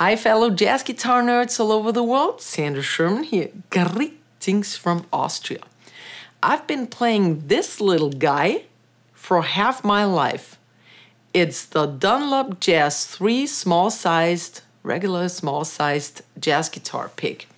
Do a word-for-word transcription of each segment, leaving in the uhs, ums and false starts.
Hi fellow jazz guitar nerds all over the world, Sandra Sherman here, greetings from Austria. I've been playing this little guy for half my life. It's the Dunlop Jazz three small-sized, regular small-sized jazz guitar pick.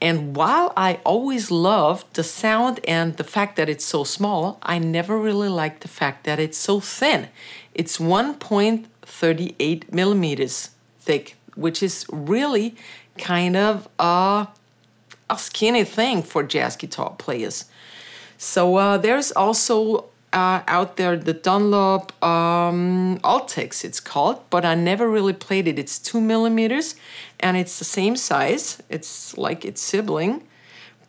And while I always loved the sound and the fact that it's so small, I never really liked the fact that it's so thin. It's one point three eight millimeters thick, which is really kind of uh, a skinny thing for jazz guitar players. So uh, there's also uh, out there the Dunlop um, Ultex, it's called, but I never really played it. It's two millimeters and it's the same size. It's like its sibling,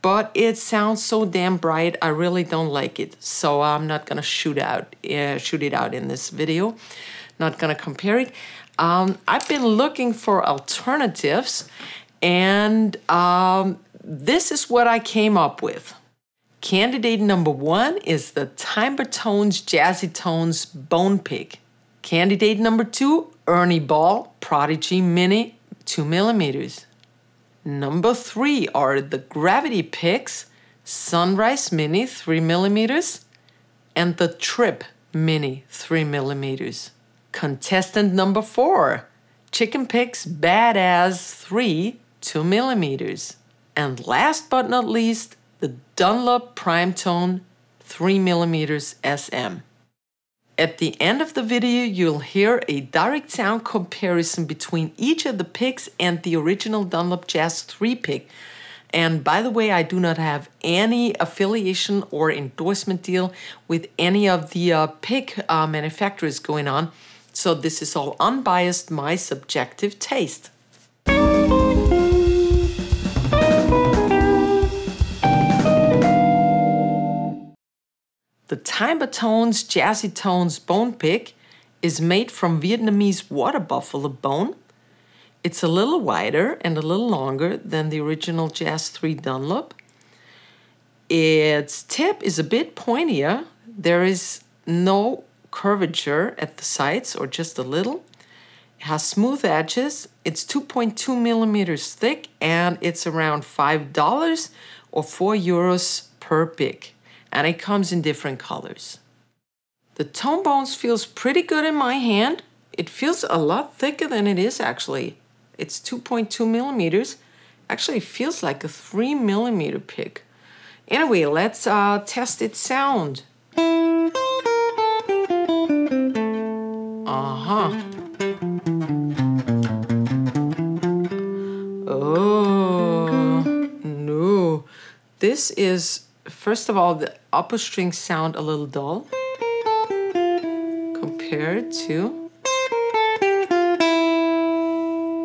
but it sounds so damn bright. I really don't like it. So I'm not gonna shoot out, uh, shoot it out in this video. Not gonna compare it. Um, I've been looking for alternatives, and um, this is what I came up with. Candidate number one is the Timber Tones Jazzy Tones Bone Pick. Candidate number two, Ernie Ball Prodigy Mini two millimeters. Number three are the Gravity Picks Sunrise Mini three millimeters and the Tripp Mini three millimeters. Contestant number four, Chicken Picks Bad Azz three two millimeters. And last but not least, the Dunlop Primetone three millimeter S M. At the end of the video, you'll hear a direct sound comparison between each of the picks and the original Dunlop Jazz three pick. And by the way, I do not have any affiliation or endorsement deal with any of the uh, pick uh, manufacturers going on. So this is all unbiased, my subjective taste. The Timber Tones Jazzy Tones Bone Pick is made from Vietnamese water buffalo bone. It's a little wider and a little longer than the original Jazz three Dunlop. Its tip is a bit pointier. There is no curvature at the sides, or just a little. It has smooth edges. It's two point two millimeters thick, and it's around five dollars or four euros per pick, and it comes in different colors. The tone bones feels pretty good in my hand. It feels a lot thicker than it is actually. It's two point two millimeters. Actually, it feels like a three millimeter pick. Anyway, let's uh, test its sound. Uh-huh. Oh, no. This is, first of all, the upper strings sound a little dull compared to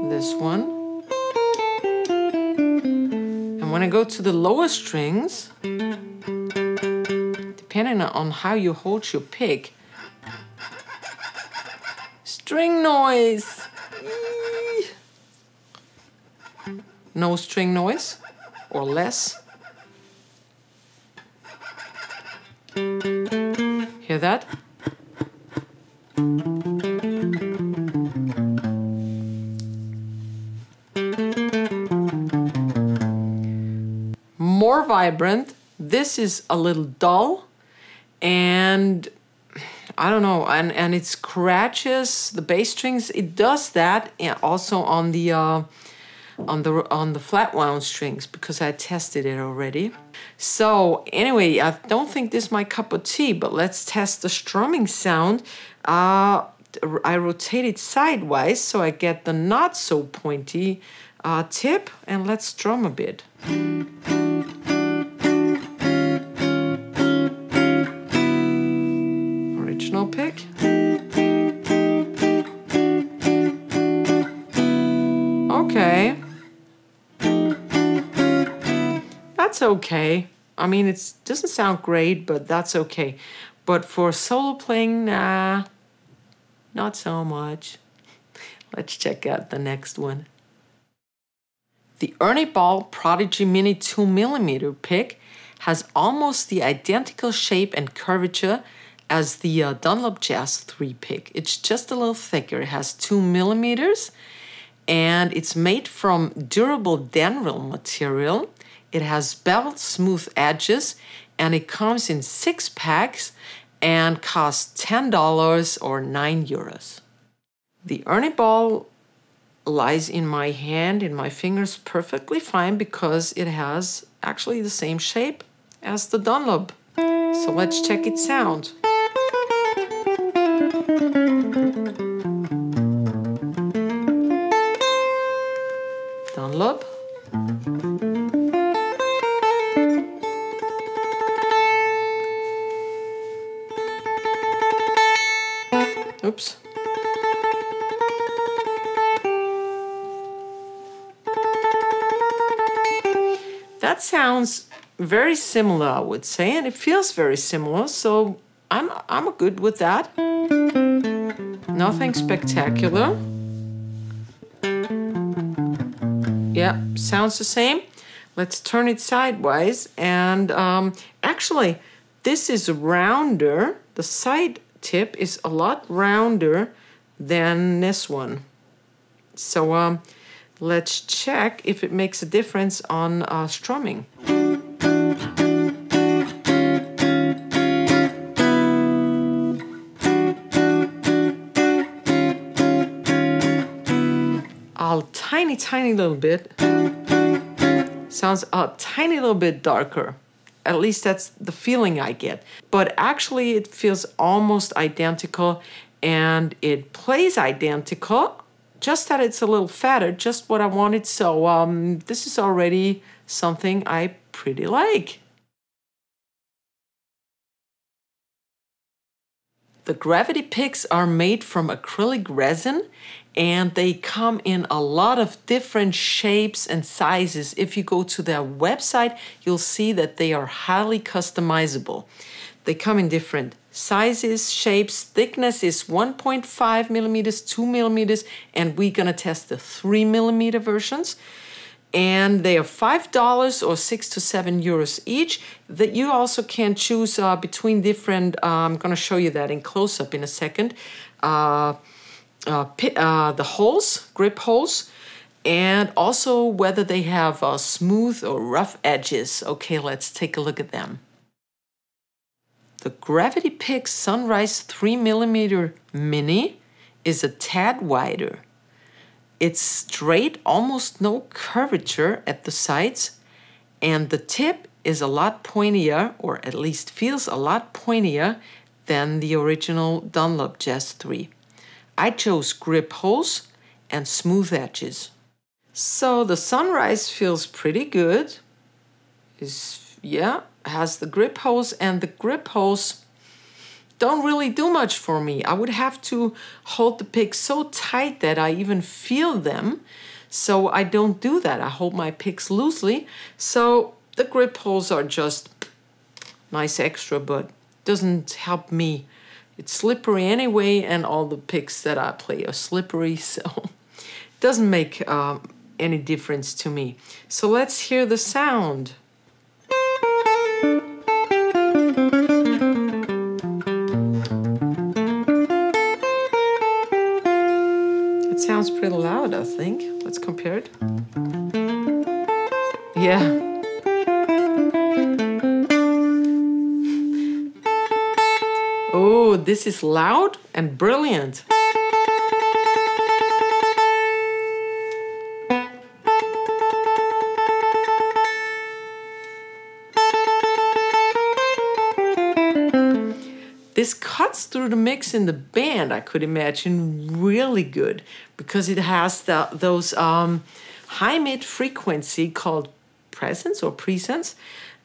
this one. And when I go to the lower strings, depending on how you hold your pick, string noise. Eee. No string noise, or less. Hear that? More vibrant. This is a little dull, and I don't know, and, and it scratches the bass strings. It does that also on the uh, on the on the flat wound strings, because I tested it already. So anyway, I don't think this is my cup of tea, but let's test the strumming sound. Uh, I rotate it sideways so I get the not so pointy uh, tip, and let's strum a bit. Pick. Okay. That's okay. I mean, it doesn't sound great, but that's okay. But for solo playing, nah, not so much. Let's check out the next one. The Ernie Ball Prodigy Mini two millimeter pick has almost the identical shape and curvature as the uh, Dunlop Jazz three pick. It's just a little thicker. It has two millimeters and it's made from durable Danril material. It has beveled smooth edges, and it comes in six packs and costs ten dollars or nine euros. The Ernie Ball lies in my hand, in my fingers, perfectly fine because it has actually the same shape as the Dunlop. So let's check its sound. Dunlop. Oops. That sounds very similar, I would say, and it feels very similar, so I'm, I'm good with that. Nothing spectacular. Yeah, sounds the same. Let's turn it sideways, and um, actually, this is rounder. The side tip is a lot rounder than this one. So, um, let's check if it makes a difference on uh, strumming. A tiny, tiny little bit. Sounds a tiny little bit darker. At least that's the feeling I get. But actually it feels almost identical, and it plays identical. Just that it's a little fatter, just what I wanted, so um, this is already something I pretty like. The Gravity Picks are made from acrylic resin, and they come in a lot of different shapes and sizes. If you go to their website, you'll see that they are highly customizable. They come in different sizes, shapes. Thickness is one point five millimeters, two millimeters, and we're gonna test the three millimeter versions. And they are five dollars or six to seven euros each. That you also can choose uh, between different. Uh, I'm gonna show you that in close up in a second. Uh, uh, uh, the holes, grip holes, and also whether they have uh, smooth or rough edges. Okay, let's take a look at them. The Gravity Picks Sunrise three millimeter Mini is a tad wider. It's straight, almost no curvature at the sides, and the tip is a lot pointier, or at least feels a lot pointier, than the original Dunlop Jazz three. I chose grip holes and smooth edges. So the Sunrise feels pretty good. It's, yeah. Has the grip holes, and the grip holes don't really do much for me. I would have to hold the pick so tight that I even feel them, so I don't do that. I hold my picks loosely, so the grip holes are just nice extra, but doesn't help me. It's slippery anyway, and all the picks that I play are slippery, so it doesn't make um, any difference to me. So let's hear the sound. Sounds pretty loud, I think. Let's compare it. Yeah. Oh, this is loud and brilliant. This cuts through the mix in the band, I could imagine, really good, because it has the, those um, high mid frequency called presence or presence.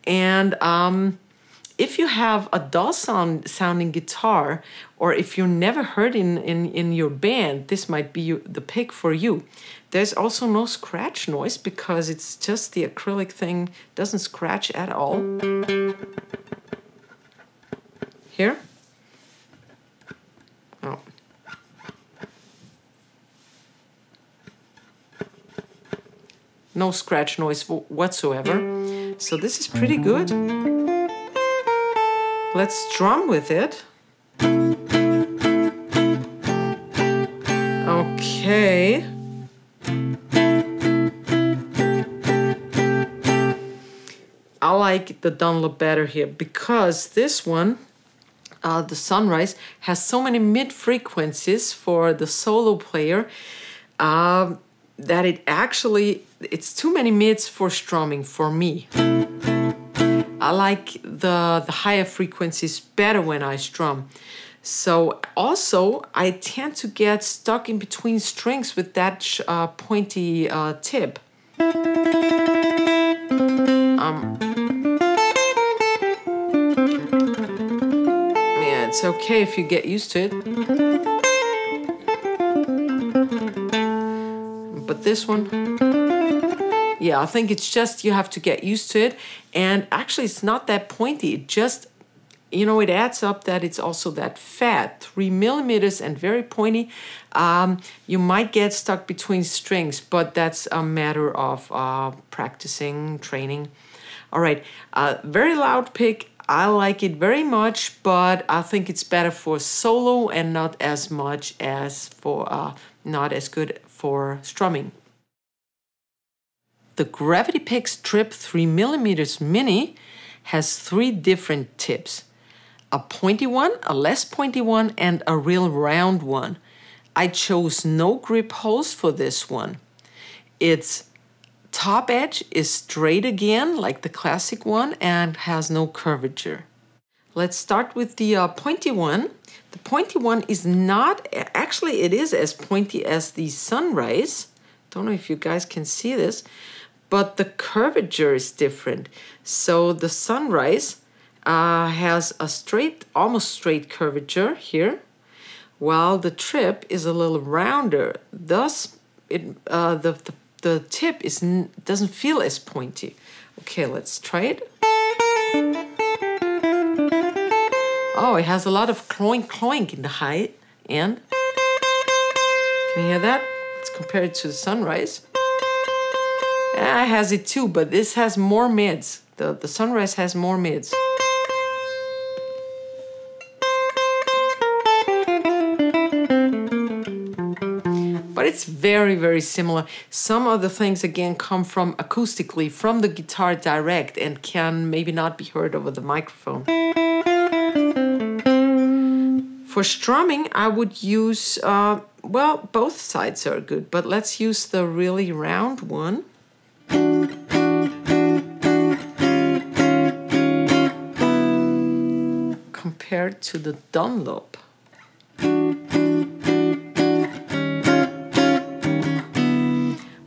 And um, if you have a dull sound, sounding guitar, or if you're never heard in, in, in your band, this might be you, the pick for you. There's also no scratch noise because it's just the acrylic thing, doesn't scratch at all. Here. Oh. No scratch noise whatsoever. So this is pretty good. Let's strum with it. Okay. like the Dunlop better here because this one, uh, the Sunrise, has so many mid frequencies for the solo player uh, that it actually, it's too many mids for strumming for me. I like the, the higher frequencies better when I strum. So also, I tend to get stuck in between strings with that uh, pointy uh, tip. Um, yeah, it's okay if you get used to it. But this one... yeah, I think it's just you have to get used to it. And actually, it's not that pointy. It just, you know, it adds up that it's also that fat, three millimeters and very pointy. Um, you might get stuck between strings, but that's a matter of uh, practicing, training. All right, uh, very loud pick. I like it very much, but I think it's better for solo and not as much as for, uh, not as good for strumming. The Gravity Picks Tripp three millimeter Mini has three different tips. A pointy one, a less pointy one, and a real round one. I chose no grip holes for this one. Its top edge is straight again, like the classic one, and has no curvature. Let's start with the uh, pointy one. The pointy one is not, actually it is as pointy as the Sunrise. Don't know if you guys can see this. But the curvature is different. So the Sunrise uh, has a straight, almost straight curvature here, while the Tripp is a little rounder. Thus, it, uh, the, the, the tip is n doesn't feel as pointy. Okay, let's try it. Oh, it has a lot of cloink cloink in the high end. Can you hear that? Let's compare it to the Sunrise. Ah, has it too, but this has more mids. The, the Sunrise has more mids. But it's very, very similar. Some of the things, again, come from acoustically, from the guitar direct, and can maybe not be heard over the microphone. For strumming, I would use, uh, well, both sides are good, but let's use the really round one. Compared to the Dunlop.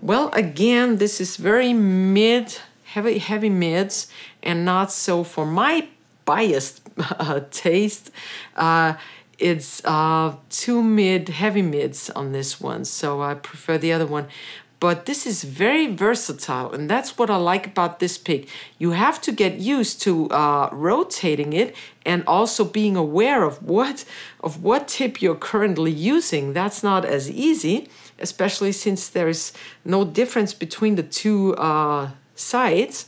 Well, again, this is very mid, heavy, heavy mids, and not so for my biased uh, taste. Uh, it's uh, two mid, heavy mids on this one, so I prefer the other one. But this is very versatile, and that's what I like about this pick. You have to get used to uh, rotating it and also being aware of what, of what tip you're currently using. That's not as easy, especially since there's no difference between the two uh, sides.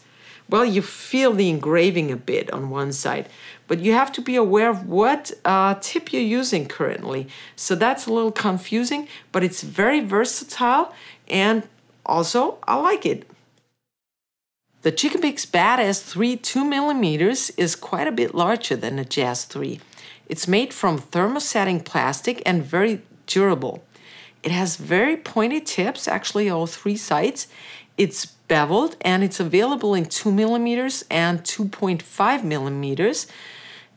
Well, you feel the engraving a bit on one side, but you have to be aware of what uh, tip you're using currently. So that's a little confusing, but it's very versatile, and also I like it. The Chicken Picks Bad Azz three two millimeter is quite a bit larger than the Jazz three. It's made from thermosetting plastic and very durable. It has very pointy tips, actually all three sides. It's beveled, and it's available in two millimeter and two point five millimeter,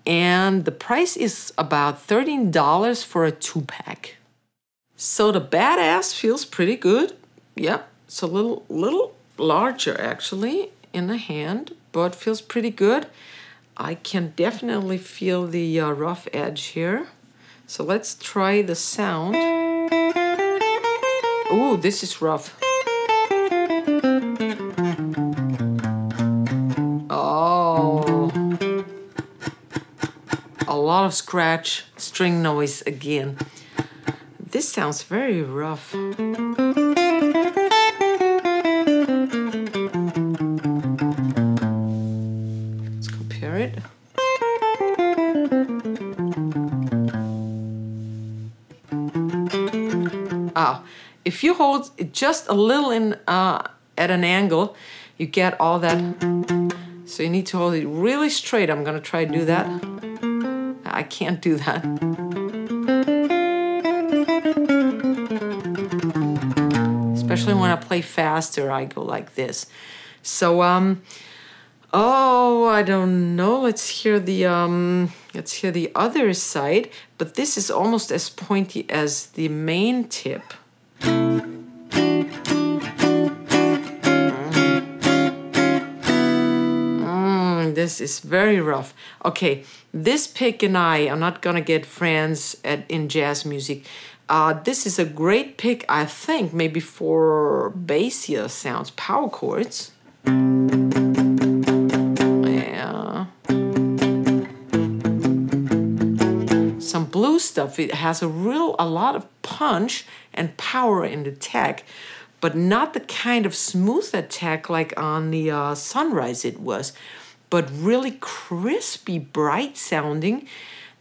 and the price is about thirteen dollars for a two-pack. So the Bad Azz feels pretty good. Yeah, it's a little, little larger, actually, in the hand, but feels pretty good. I can definitely feel the uh, rough edge here. So let's try the sound. Ooh, this is rough. A lot of scratch, string noise again. This sounds very rough. Let's compare it. Ah, if you hold it just a little in uh, at an angle, you get all that. So you need to hold it really straight. I'm gonna try to do that. I can't do that. Especially when I play faster, I go like this. So, um, oh, I don't know. Let's hear the, um, let's hear the other side. But this is almost as pointy as the main tip. This is very rough. Okay, this pick and I are not gonna get friends at, in jazz music. Uh, this is a great pick, I think, maybe for bassier sounds, power chords. Yeah. Some blues stuff. It has a real, a lot of punch and power in the tech, but not the kind of smooth attack like on the uh, Sunrise it was. But really crispy, bright sounding,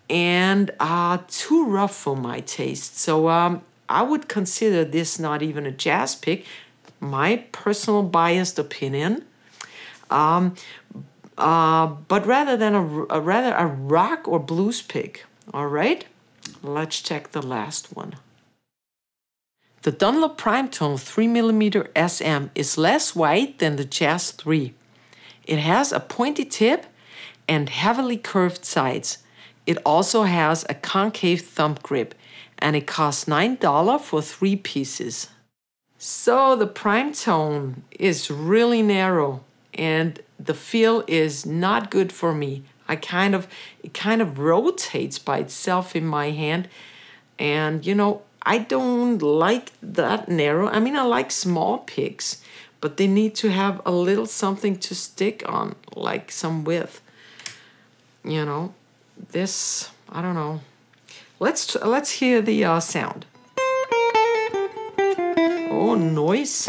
and uh, too rough for my taste. So um, I would consider this not even a jazz pick, my personal biased opinion. Um, uh, but rather than a, a rather a rock or blues pick. All right, let's check the last one. The Dunlop Primetone three millimeter S M is less wide than the Jazz three. It has a pointy tip and heavily curved sides. It also has a concave thumb grip, and it costs nine dollars for three pieces. So the Primetone is really narrow, and the feel is not good for me. I kind of, it kind of rotates by itself in my hand, and you know, I don't like that narrow. I mean, I like small picks, but they need to have a little something to stick on, like some width. You know, this, I don't know. Let's let's hear the uh, sound. Oh, noise.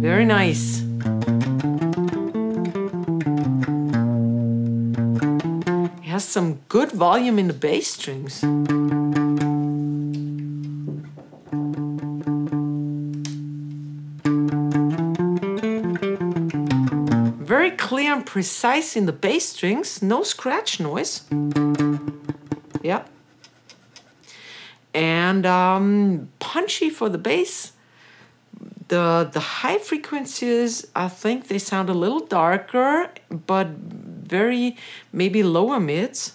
Very nice. It has some good volume in the bass strings. Very clear and precise in the bass strings, no scratch noise. Yeah. And um, punchy for the bass. The, the high frequencies, I think they sound a little darker, but very, maybe lower mids.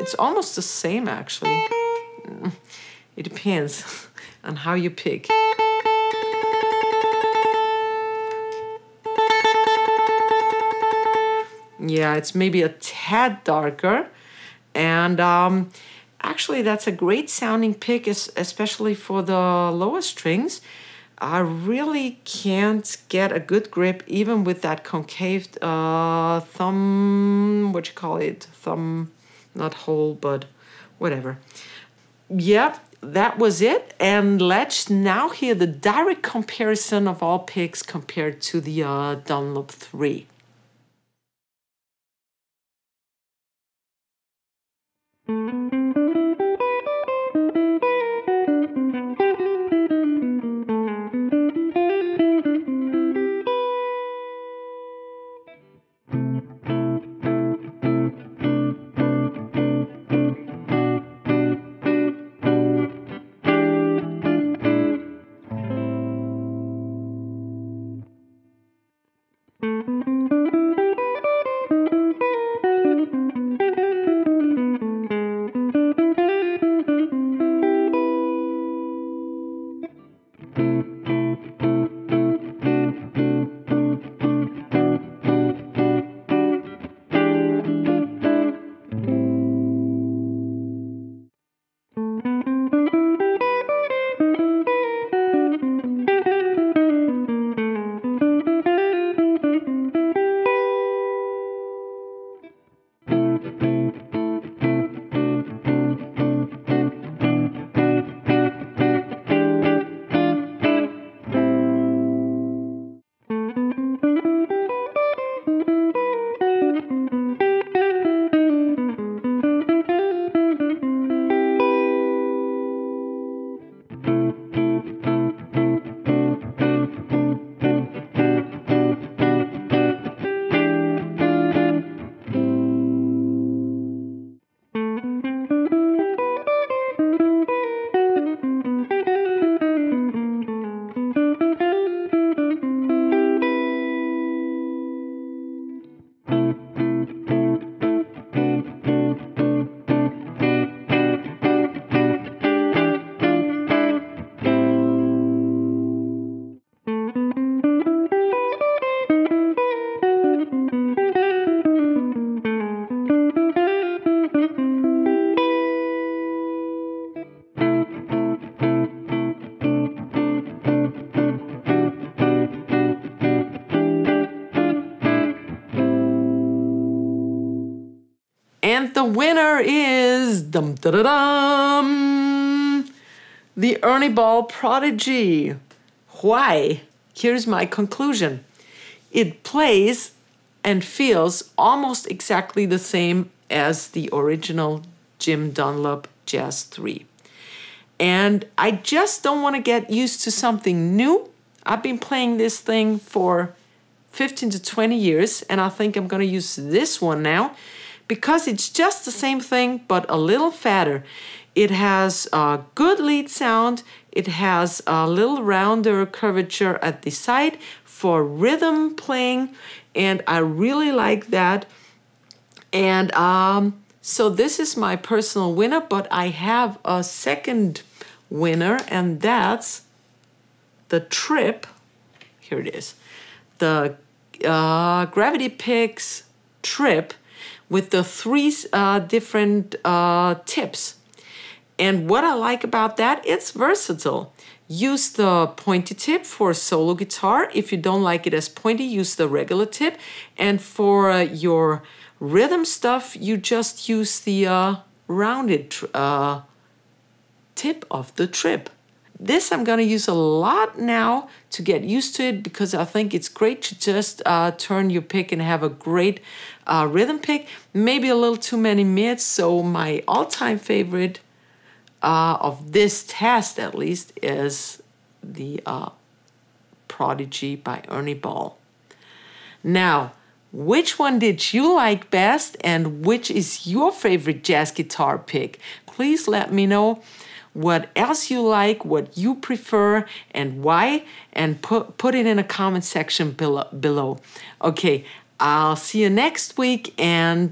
It's almost the same, actually. It depends on how you pick. Yeah, it's maybe a tad darker. And um, actually, that's a great sounding pick, especially for the lower strings. I really can't get a good grip, even with that concave uh, thumb, what you call it, thumb... Not whole, but whatever. Yep, that was it. And let's now hear the direct comparison of all picks compared to the uh, Dunlop three. Thank you. the winner is dum da da dum, the Ernie Ball Prodigy. Why? Here's my conclusion. It plays and feels almost exactly the same as the original Jim Dunlop Jazz three. And I just don't want to get used to something new. I've been playing this thing for fifteen to twenty years, and I think I'm going to use this one now because it's just the same thing but a little fatter. It has a good lead sound. It has a little rounder curvature at the side for rhythm playing, and I really like that. And um, so this is my personal winner, but I have a second winner, and that's the Tripp. Here it is. The uh, Gravity Picks Tripp with the three uh, different uh, tips. And what I like about that, it's versatile. Use the pointy tip for solo guitar. If you don't like it as pointy, use the regular tip. And for uh, your rhythm stuff, you just use the uh, rounded uh, tip of the Tripp. This I'm going to use a lot now to get used to it because I think it's great to just uh, turn your pick and have a great uh, rhythm pick. Maybe a little too many mids, so my all-time favorite Uh, of this test, at least, is the uh, Prodigy by Ernie Ball. Now, which one did you like best and which is your favorite jazz guitar pick? Please let me know what else you like, what you prefer, and why, and put, put it in a comment section below. below. Okay, I'll see you next week, and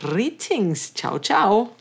greetings. Ciao, ciao.